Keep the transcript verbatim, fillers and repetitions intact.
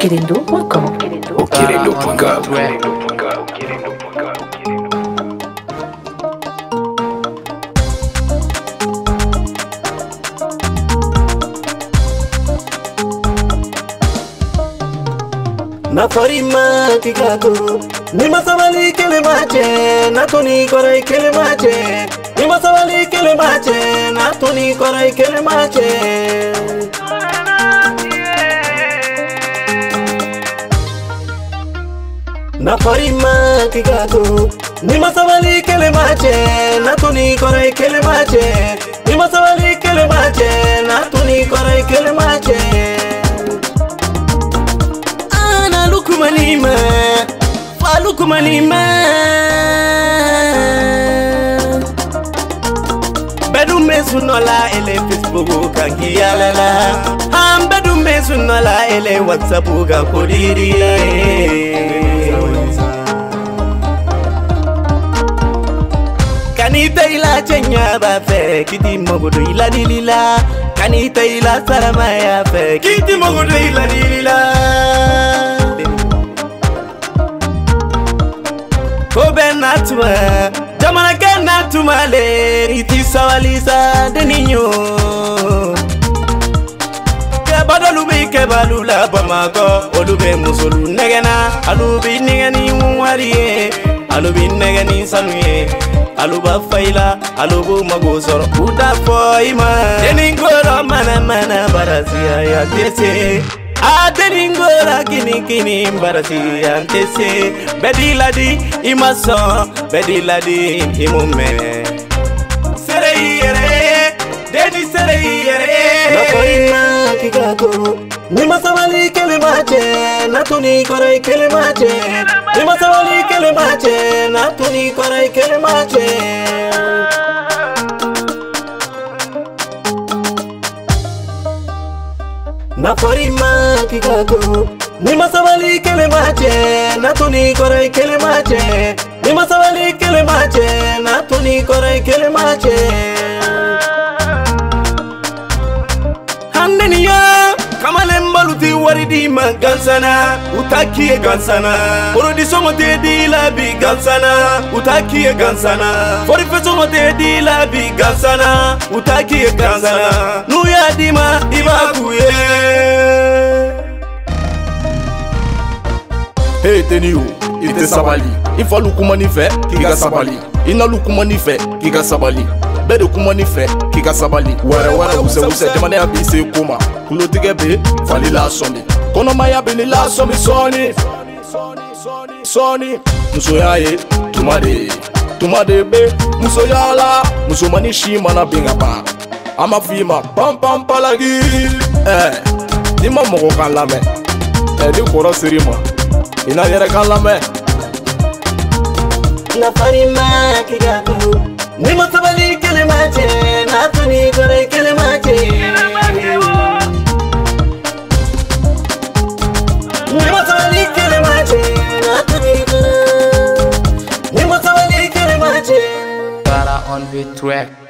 okelendo point com. okelendo point com. Nafari matika tu, nimasawali kile mache, na tuni korai kile mache, nimasawali kile mache, na tuni korai kile mache. Nafari matika tu, nimasawali kile mache, na tuni korai kile mache, nimasawali kile mache, na tuni korai kile mache. Lukumanima, fa lukumanima. Bedu mezunola ele Facebooku kangialala, ham bedu mezunola ele WhatsAppu kakodiri. Kanita ila chenya bafe, kiti mogudu ila dilila. Kanita ila saramaya fe, kiti mogudu ila dilila. Kobenatwa, jamana kana tumale, iti sawalisa deninyo. Kabadolubi kabalula bamako, olube musulu negena, alubi negeni muwariye, alubi negeni sanuye, aluba faila, alubu magosor, utafoima. Deningora mana mana barazia ya tese. A deningora kini kini imbarasi antese bedila di imaso bedila di imume serei ere dedi serei ere na koina kikato nimasawali kele mache na tuni korai kele mache nimasawali kele mache na tuni korai kele mache. Nafari makikato, nimasawali kele mache, na tuni korai kele mache, nimasawali kele mache, na tuni korai kele mache. Handeniya, kamale mbaluti waridi magansana, utakie gansana, orodisongo te di labi gansana, utakie gansana, forifesongo te di labi gansana, utakie gansana, nuya dima dima kuye. Hey teniu, ite sabali. Ifa lukumani fe, kika sabali. Ina lukumani fe, kika sabali. Bedu kumani fe, kika sabali. Wara wara use use, demane abise kuma. Kulotige be, fali la Sony. Kono maya beni la Sony, Sony, Sony, Sony. Muso ya ye, tumade, tumade be. Muso ya la, muso mani shima na binga ba. Ama fima, pam pam palagi. Eh, dima moko kalame. Eh, di kora serima. Ina yere kalame. Nafari makikato, nimasawali kele mache, na tuni korai kele mache. Nimasawali kele mache, na tuni korai. Nimasawali kele mache. Para on the track.